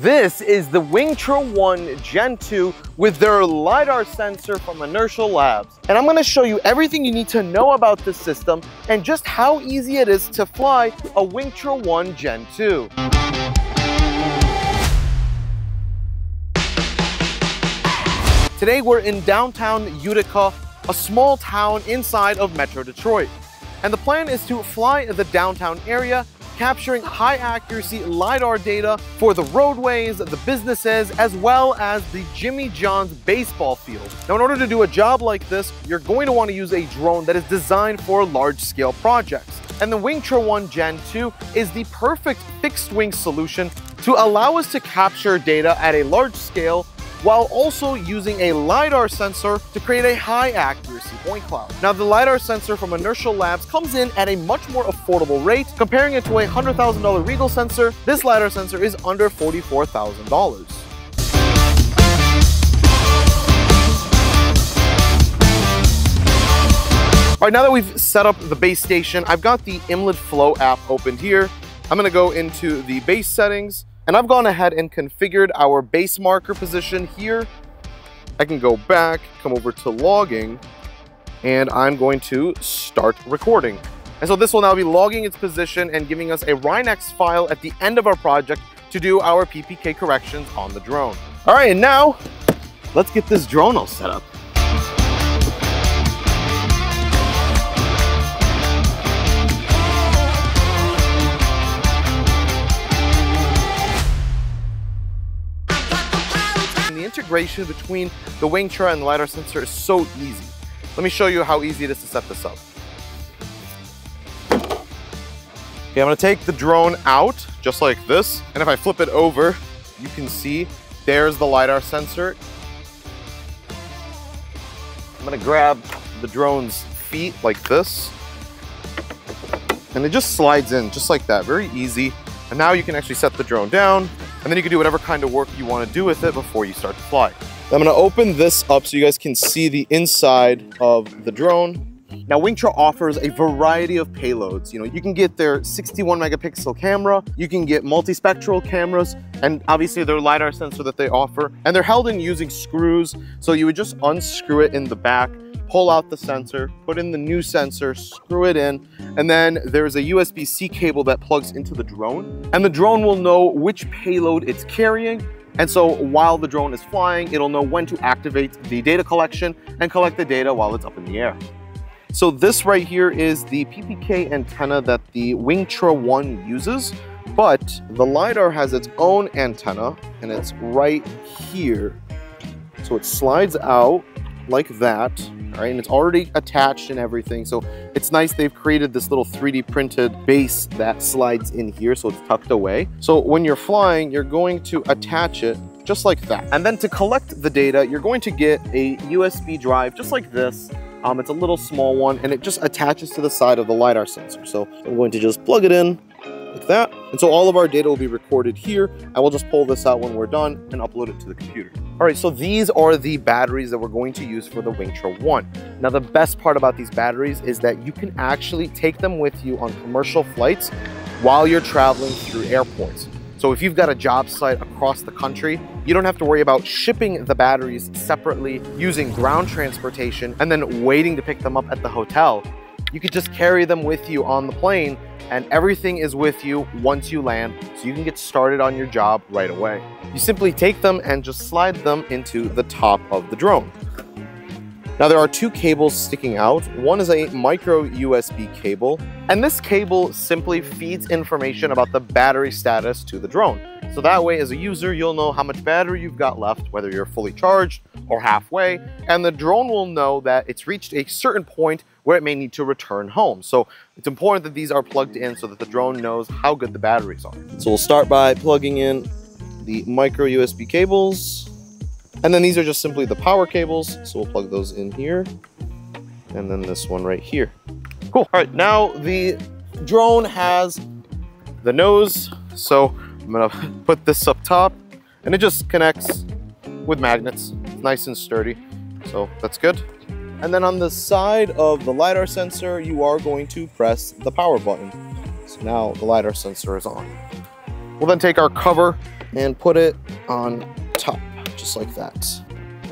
This is the Wingtra One Gen 2 with their LiDAR sensor from Inertial Labs. And I'm gonna show you everything you need to know about this system and just how easy it is to fly a Wingtra One Gen 2. Today we're in downtown Utica, a small town inside of Metro Detroit. And the plan is to fly the downtown area, capturing high accuracy LiDAR data for the roadways, the businesses, as well as the Jimmy John's baseball field. Now, in order to do a job like this, you're going to want to use a drone that is designed for large scale projects. And the Wingtra One Gen 2 is the perfect fixed wing solution to allow us to capture data at a large scale while also using a LiDAR sensor to create a high accuracy point cloud. Now, the LiDAR sensor from Inertial Labs comes in at a much more affordable rate. Comparing it to a $100,000 Regal sensor, this LiDAR sensor is under $44,000. All right, now that we've set up the base station, I've got the Emlid Flow app opened here. I'm gonna go into the base settings, and I've gone ahead and configured our base marker position here. I can go back, come over to logging, and I'm going to start recording. And so this will now be logging its position and giving us a RINEX file at the end of our project to do our PPK corrections on the drone. All right, and now let's get this drone all set up. Integration between the Wingtra and the LiDAR sensor is so easy. Let me show you how easy it is to set this up. Okay, I'm gonna take the drone out, just like this, and if I flip it over, you can see there's the LiDAR sensor. I'm gonna grab the drone's feet like this, and it just slides in, just like that, very easy. And now you can actually set the drone down, and then you can do whatever kind of work you want to do with it before you start to fly. I'm going to open this up so you guys can see the inside of the drone. Now, Wingtra offers a variety of payloads. You know, you can get their 61 megapixel camera, you can get multispectral cameras, and obviously their LiDAR sensor that they offer. And they're held in using screws, so you would just unscrew it in the back, pull out the sensor, put in the new sensor, screw it in, and then there's a USB-C cable that plugs into the drone, and the drone will know which payload it's carrying. And so while the drone is flying, it'll know when to activate the data collection and collect the data while it's up in the air. So this right here is the PPK antenna that the Wingtra One uses, but the LiDAR has its own antenna, and it's right here. So it slides out like that, right? And it's already attached and everything. So it's nice they've created this little 3D printed base that slides in here, so it's tucked away. So when you're flying, you're going to attach it just like that. And then to collect the data, you're going to get a USB drive just like this. It's a little small one, and it just attaches to the side of the LiDAR sensor. So I'm going to just plug it in like that. And so all of our data will be recorded here. I will just pull this out when we're done and upload it to the computer. All right, so these are the batteries that we're going to use for the Wingtra One. Now, the best part about these batteries is that you can actually take them with you on commercial flights while you're traveling through airports. So if you've got a job site across the country, you don't have to worry about shipping the batteries separately, using ground transportation, and then waiting to pick them up at the hotel. You could just carry them with you on the plane, and everything is with you once you land, so you can get started on your job right away. You simply take them and just slide them into the top of the drone. Now, there are two cables sticking out. One is a micro USB cable, and this cable simply feeds information about the battery status to the drone. So that way, as a user, you'll know how much battery you've got left, whether you're fully charged or halfway, and the drone will know that it's reached a certain point where it may need to return home. So it's important that these are plugged in so that the drone knows how good the batteries are. So we'll start by plugging in the micro USB cables, and then these are just simply the power cables. So we'll plug those in here, and then this one right here. Cool. All right, now the drone has the nose. So I'm gonna put this up top, and it just connects with magnets. It's nice and sturdy, so that's good. And then on the side of the LiDAR sensor, you are going to press the power button. So now the LiDAR sensor is on. We'll then take our cover and put it on top, just like that.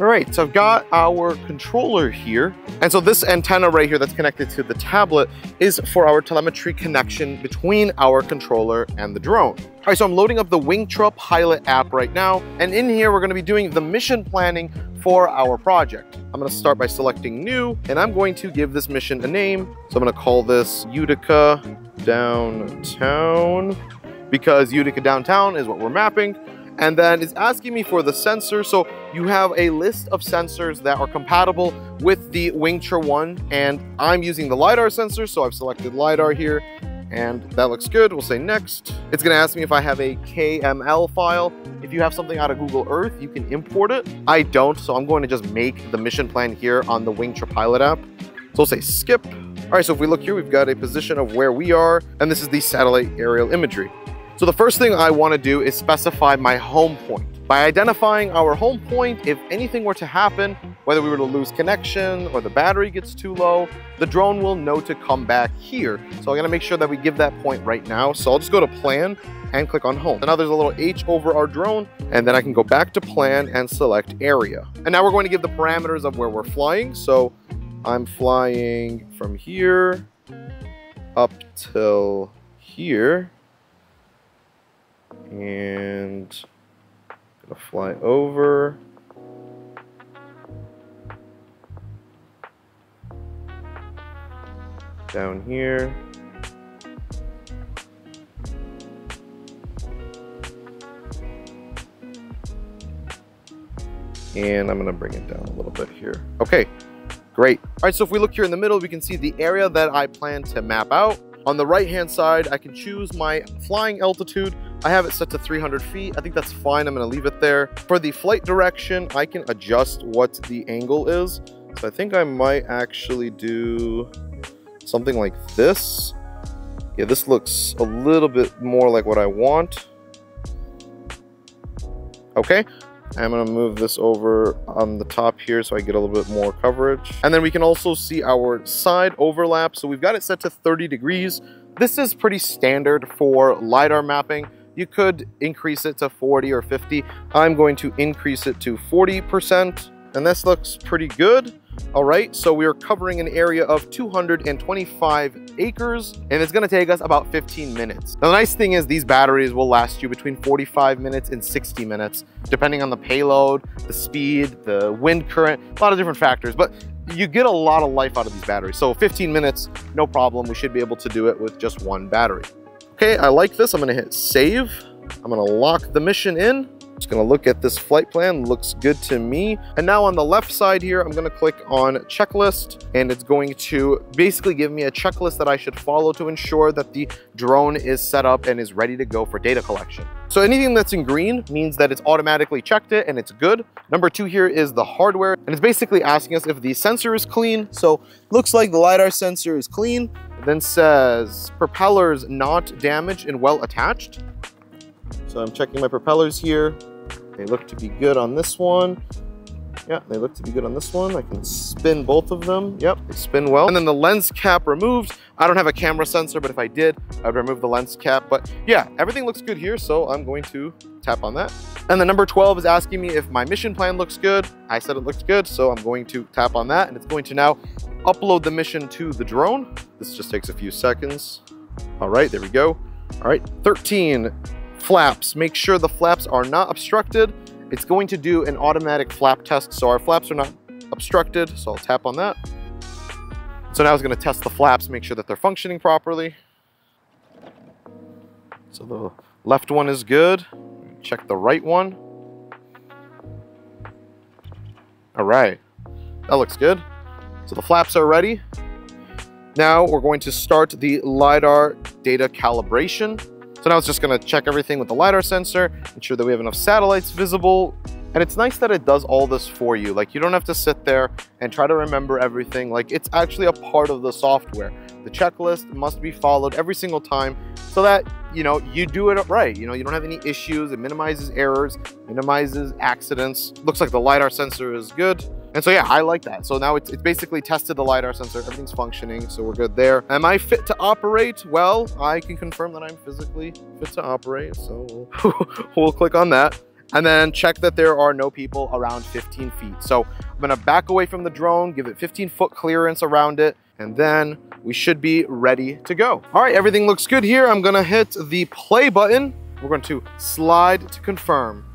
All right, so I've got our controller here. And so this antenna right here that's connected to the tablet is for our telemetry connection between our controller and the drone. All right, so I'm loading up the Wingtra Pilot app right now. And in here, we're gonna be doing the mission planning for our project. I'm gonna start by selecting new, and I'm going to give this mission a name. So I'm gonna call this Utica Downtown, because Utica Downtown is what we're mapping. And then it's asking me for the sensor. So you have a list of sensors that are compatible with the Wingtra One, and I'm using the LiDAR sensor. So I've selected LiDAR here, and that looks good. We'll say next. It's gonna ask me if I have a KML file. If you have something out of Google Earth, you can import it. I don't, so I'm going to just make the mission plan here on the Wingtra Pilot app. So we'll say skip. All right, so if we look here, we've got a position of where we are, and this is the satellite aerial imagery. So the first thing I want to do is specify my home point. By identifying our home point, if anything were to happen, whether we were to lose connection or the battery gets too low, the drone will know to come back here. So I'm going to make sure that we give that point right now. So I'll just go to plan and click on home. And now there's a little H over our drone, and then I can go back to plan and select area. And now we're going to give the parameters of where we're flying. So I'm flying from here up till here. And I'm gonna fly over. Down here. And I'm gonna bring it down a little bit here. Okay, great. All right, so if we look here in the middle, we can see the area that I plan to map out. On the right-hand side, I can choose my flying altitude. I have it set to 300 feet. I think that's fine. I'm gonna leave it there. For the flight direction, I can adjust what the angle is. So I think I might actually do something like this. Yeah, this looks a little bit more like what I want. Okay, I'm gonna move this over on the top here so I get a little bit more coverage. And then we can also see our side overlap. So we've got it set to 30 degrees. This is pretty standard for LiDAR mapping. You could increase it to 40 or 50. I'm going to increase it to 40%, and this looks pretty good. All right, so we are covering an area of 225 acres, and it's gonna take us about 15 minutes. Now, the nice thing is these batteries will last you between 45 minutes and 60 minutes, depending on the payload, the speed, the wind current, a lot of different factors, but you get a lot of life out of these batteries. So 15 minutes, no problem. We should be able to do it with just one battery. Okay, I like this. I'm gonna hit save. I'm gonna lock the mission in. Just gonna look at this flight plan, looks good to me. And now on the left side here, I'm gonna click on checklist, and it's going to basically give me a checklist that I should follow to ensure that the drone is set up and is ready to go for data collection. So anything that's in green means that it's automatically checked it and it's good. Number two here is the hardware, and it's basically asking us if the sensor is clean. So looks like the LiDAR sensor is clean. It then says propellers not damaged and well attached. So I'm checking my propellers here. They look to be good on this one. Yeah, they look to be good on this one. I can spin both of them. Yep, they spin well. And then the lens cap removed. I don't have a camera sensor, but if I did, I'd remove the lens cap. But yeah, everything looks good here, so I'm going to tap on that. And the number 12 is asking me if my mission plan looks good. I said it looks good, so I'm going to tap on that, and it's going to now upload the mission to the drone. This just takes a few seconds. All right, there we go. All right, 13, flaps. Make sure the flaps are not obstructed. It's going to do an automatic flap test, so our flaps are not obstructed, so I'll tap on that. So now it's gonna test the flaps, make sure that they're functioning properly. So the left one is good. Check the right one. All right, that looks good. So the flaps are ready. Now we're going to start the LiDAR data calibration. So now it's just gonna check everything with the LiDAR sensor, make sure that we have enough satellites visible. And it's nice that it does all this for you. Like, you don't have to sit there and try to remember everything. Like, it's actually a part of the software. The checklist must be followed every single time so that, you know, you do it right. You know, you don't have any issues. It minimizes errors, minimizes accidents. Looks like the LiDAR sensor is good. And so yeah, I like that. So now it's basically tested the LiDAR sensor, everything's functioning, so we're good there. Am I fit to operate? Well, I can confirm that I'm physically fit to operate, so we'll click on that. And then check that there are no people around 15 feet. So I'm gonna back away from the drone, give it 15-foot clearance around it, and then we should be ready to go. All right, everything looks good here. I'm gonna hit the play button. We're going to slide to confirm.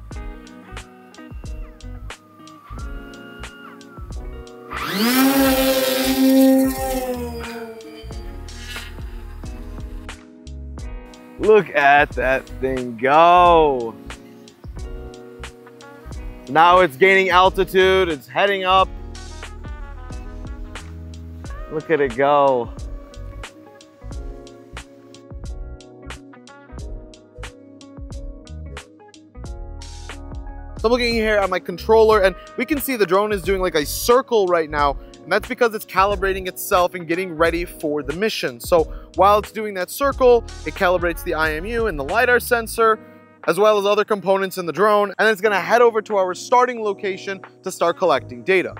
Look at that thing go. Now it's gaining altitude, it's heading up. Look at it go. So I'm looking here at my controller and we can see the drone is doing like a circle right now. And that's because it's calibrating itself and getting ready for the mission. So while it's doing that circle, it calibrates the IMU and the LiDAR sensor, as well as other components in the drone, and it's gonna head over to our starting location to start collecting data.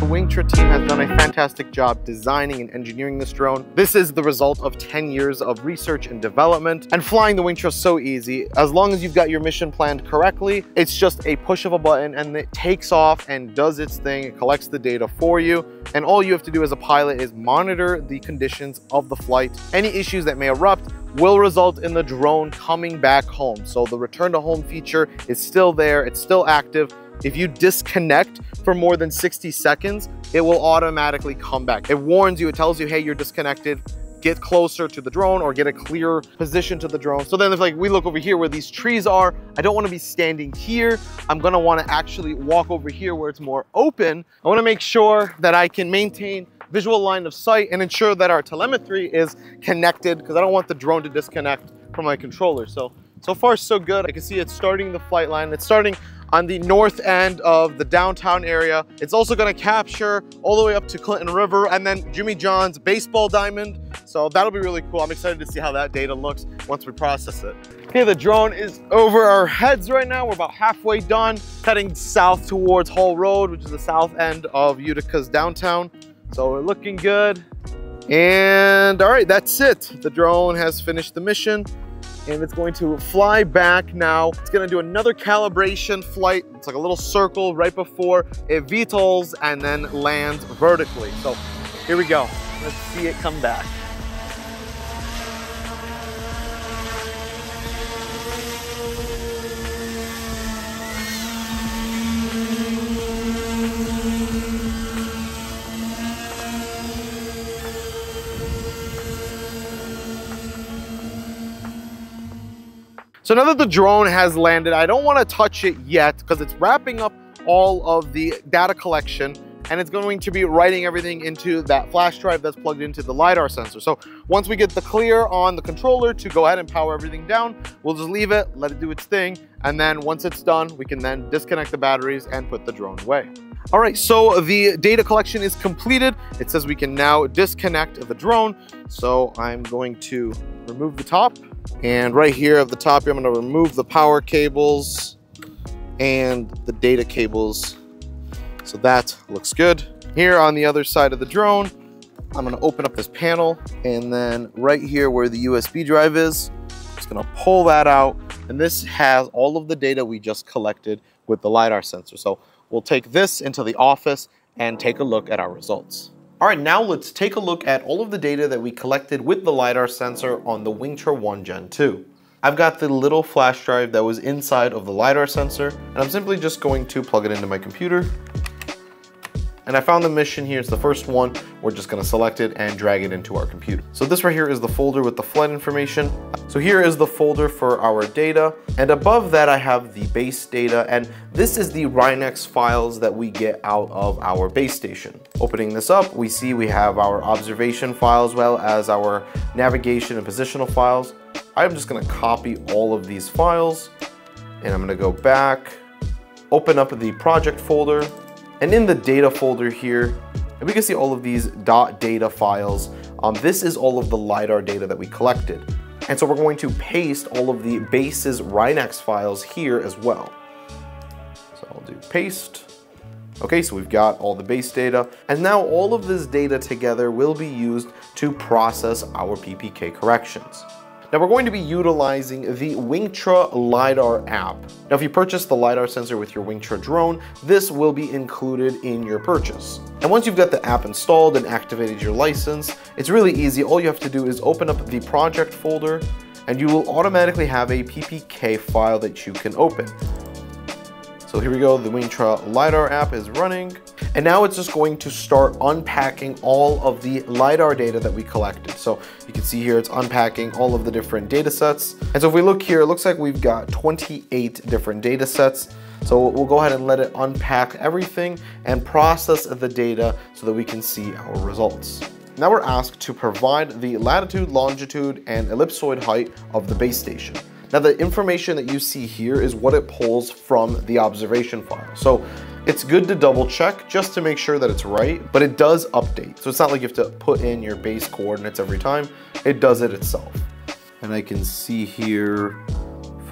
The Wingtra team has done a fantastic job designing and engineering this drone. This is the result of 10 years of research and development, and flying the Wingtra is so easy. As long as you've got your mission planned correctly, it's just a push of a button and it takes off and does its thing. It collects the data for you, and all you have to do as a pilot is monitor the conditions of the flight. Any issues that may erupt will result in the drone coming back home. So the return to home feature is still there, it's still active. If you disconnect for more than 60 seconds, it will automatically come back. It warns you, it tells you, hey, you're disconnected, get closer to the drone or get a clearer position to the drone. So then if like we look over here where these trees are, I don't wanna be standing here. I'm gonna wanna actually walk over here where it's more open. I wanna make sure that I can maintain visual line of sight and ensure that our telemetry is connected because I don't want the drone to disconnect from my controller. So far so good. I can see it's starting the flight line. It's starting on the north end of the downtown area. It's also gonna capture all the way up to Clinton River and then Jimmy John's baseball diamond. So that'll be really cool. I'm excited to see how that data looks once we process it. Okay, the drone is over our heads right now. We're about halfway done, heading south towards Hall Road, which is the south end of Utica's downtown. So we're looking good. And all right, that's it. The drone has finished the mission. And it's going to fly back now. It's gonna do another calibration flight. It's like a little circle right before it VTOLs and then lands vertically. So here we go. Let's see it come back. So now that the drone has landed, I don't want to touch it yet because it's wrapping up all of the data collection and it's going to be writing everything into that flash drive that's plugged into the LiDAR sensor. So once we get the clear on the controller to go ahead and power everything down, we'll just leave it, let it do its thing. And then once it's done, we can then disconnect the batteries and put the drone away. All right, so the data collection is completed. It says we can now disconnect the drone. So I'm going to remove the top. And right here at the top here, I'm going to remove the power cables and the data cables. So that looks good. Here on the other side of the drone, I'm going to open up this panel and then right here where the USB drive is, I'm just going to pull that out. And this has all of the data we just collected with the LiDAR sensor. So we'll take this into the office and take a look at our results. All right, now let's take a look at all of the data that we collected with the LiDAR sensor on the Wingtra One Gen 2. I've got the little flash drive that was inside of the LiDAR sensor, and I'm simply just going to plug it into my computer. And I found the mission here, it's the first one. We're just gonna select it and drag it into our computer. So this right here is the folder with the flight information. So here is the folder for our data. And above that, I have the base data. And this is the RINEX files that we get out of our base station. Opening this up, we see we have our observation file as well as our navigation and positional files. I'm just gonna copy all of these files and I'm gonna go back, open up the project folder, and in the data folder here, and we can see all of these .data files. This is all of the LiDAR data that we collected. And so we're going to paste all of the base's RINEX files here as well. do paste. Okay, so we've got all the base data, and now all of this data together will be used to process our PPK corrections. Now we're going to be utilizing the Wingtra LiDAR app. Now if you purchase the LiDAR sensor with your Wingtra drone, this will be included in your purchase. And once you've got the app installed and activated your license, it's really easy. All you have to do is open up the project folder and you will automatically have a PPK file that you can open. So here we go, the Wingtra LiDAR app is running. And now it's just going to start unpacking all of the LiDAR data that we collected. So you can see here, it's unpacking all of the different data sets. And so if we look here, it looks like we've got 28 different data sets. So we'll go ahead and let it unpack everything and process the data so that we can see our results. Now we're asked to provide the latitude, longitude, and ellipsoid height of the base station. Now the information that you see here is what it pulls from the observation file. So it's good to double check just to make sure that it's right, but it does update. So it's not like you have to put in your base coordinates every time. It does it itself. And I can see here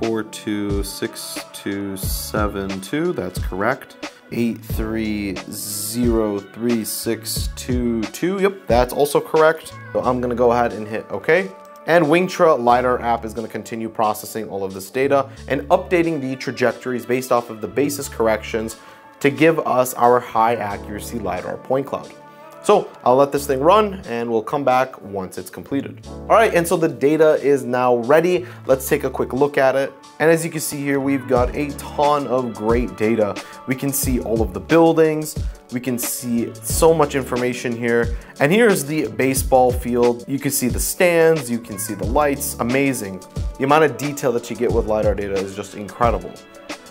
42627 2, that's correct. 8303622, yep, that's also correct. So I'm gonna go ahead and hit okay. And Wingtra LiDAR app is going to continue processing all of this data and updating the trajectories based off of the basis corrections to give us our high accuracy LiDAR point cloud. So I'll let this thing run and we'll come back once it's completed. All right, and so the data is now ready. Let's take a quick look at it. And as you can see here, we've got a ton of great data. We can see all of the buildings. We can see so much information here. And here's the baseball field. You can see the stands, you can see the lights, amazing. The amount of detail that you get with LiDAR data is just incredible.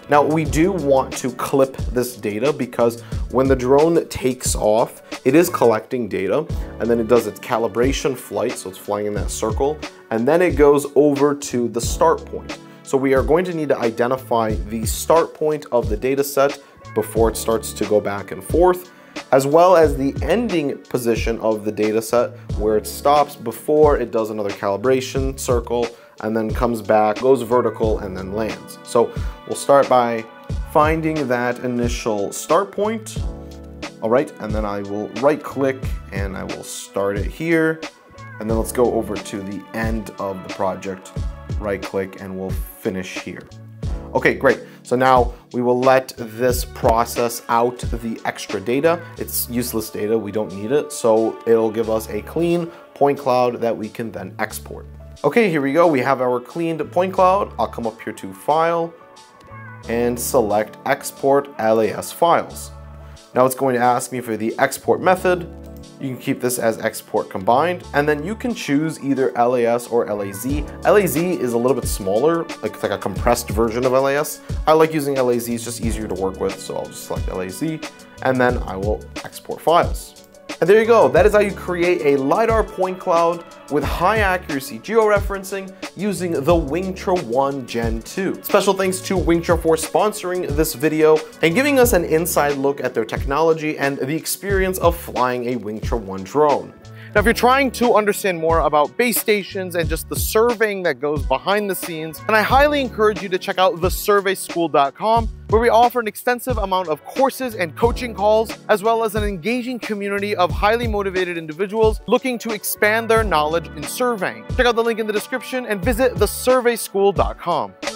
Now we do want to clip this data because when the drone takes off, it is collecting data and then it does its calibration flight. So it's flying in that circle and then it goes over to the start point. So we are going to need to identify the start point of the data set before it starts to go back and forth, as well as the ending position of the data set where it stops before it does another calibration circle and then comes back, goes vertical, and then lands. So we'll start by finding that initial start point. All right, and then I will right click and I will start it here. And then let's go over to the end of the project, right click, and we'll finish here. Okay, great. So now we will let this process out the extra data. It's useless data, we don't need it. So it'll give us a clean point cloud that we can then export. Okay, here we go. We have our cleaned point cloud. I'll come up here to File and select Export LAS Files. Now it's going to ask me for the export method. You can keep this as export combined, and then you can choose either LAS or LAZ. LAZ is a little bit smaller, like a compressed version of LAS. I like using LAZ, it's just easier to work with, so I'll just select LAZ, and then I will export files. And there you go, that is how you create a LiDAR point cloud with high accuracy georeferencing using the Wingtra One Gen 2. Special thanks to Wingtra for sponsoring this video and giving us an inside look at their technology and the experience of flying a Wingtra One drone. Now, if you're trying to understand more about base stations and just the surveying that goes behind the scenes, then I highly encourage you to check out thesurveyschool.com, where we offer an extensive amount of courses and coaching calls, as well as an engaging community of highly motivated individuals looking to expand their knowledge in surveying. Check out the link in the description and visit thesurveyschool.com.